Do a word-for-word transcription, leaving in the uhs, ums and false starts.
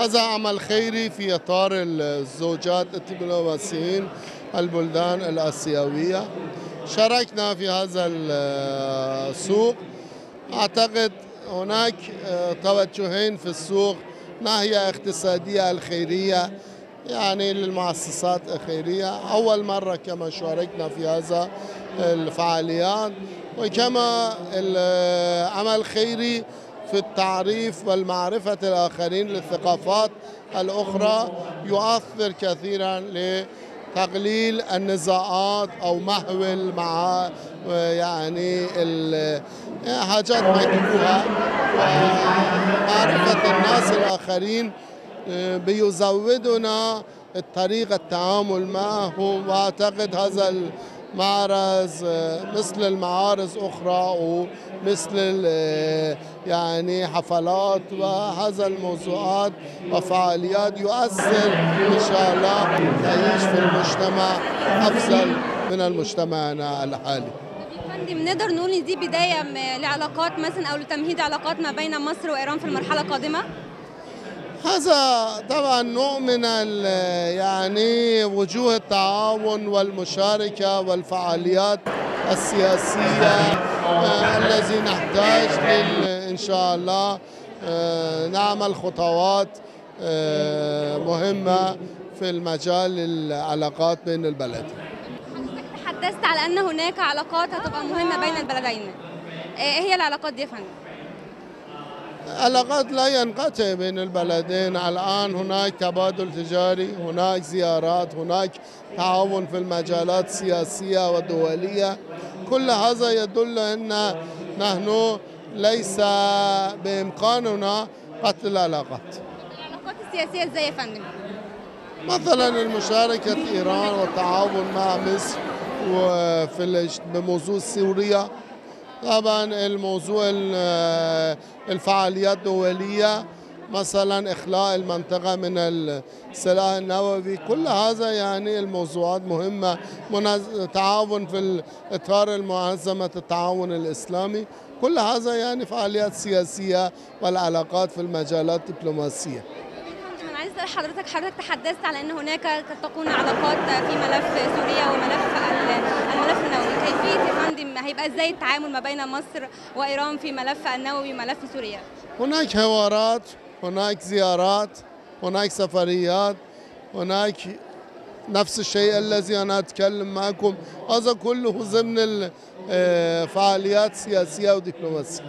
هذا عمل خيري في إطار الزوجات الدبلوماسيين البلدان الآسيوية. شاركنا في هذا السوق. أعتقد هناك توجهين في السوق، ناحية اقتصادية الخيرية يعني للمؤسسات الخيرية، أول مرة كما شاركنا في هذا الفعاليات، وكما العمل الخيري في التعريف والمعرفة الآخرين للثقافات الأخرى يؤثر كثيرا لتقليل النزاعات أو محو المع يعني حاجات مكروهة. معرفة الناس الآخرين بيزودنا الطريقة التعامل معهم، وأعتقد هذا معرض مثل المعارض أخرى ومثل يعني حفلات وهذا الموضوعات وفعاليات يؤثر إن شاء الله تعيش في المجتمع أفضل من المجتمعنا الحالي. بنقدر نقول إن دي بداية لعلاقات مثلا أو لتمهيد علاقات ما بين مصر وإيران في المرحلة القادمة؟ هذا طبعا نوع من يعني وجوه التعاون والمشاركة والفعاليات السياسية الذي نحتاج إن شاء الله نعمل خطوات مهمة في المجال العلاقات بين البلد. حضرتك تحدثت على أن هناك علاقات هتبقى مهمة بين البلدين، إيه هي العلاقات دي يا فندم؟ العلاقات لا ينقطع بين البلدين، الآن هناك تبادل تجاري، هناك زيارات، هناك تعاون في المجالات السياسية والدولية، كل هذا يدل أن نحن ليس بإمكاننا قتل العلاقات. العلاقات السياسية إزاي يا فندم؟ مثلا المشاركة إيران والتعاون مع مصر وفي بموضوع سوريا، طبعا الموضوع الفعاليات الدولية مثلا إخلاء المنطقة من السلاح النووي، كل هذا يعني الموضوعات مهمة. تعاون في إطار منظمة التعاون الإسلامي، كل هذا يعني فعاليات سياسية والعلاقات في المجالات الدبلوماسية. أنا عايز أسأل حضرتك، حضرتك تحدثت على أن هناك قد تكون علاقات في ملف سوريا وملف الملف النووي، كيفية يا فندم هيبقى ازاي التعامل ما بين مصر وايران في ملف النووي وملف سوريا؟ هناك حوارات، هناك زيارات، هناك سفريات، هناك نفس الشيء الذي انا اتكلم معكم، هذا كله ضمن الفعاليات السياسيه والدبلوماسيه.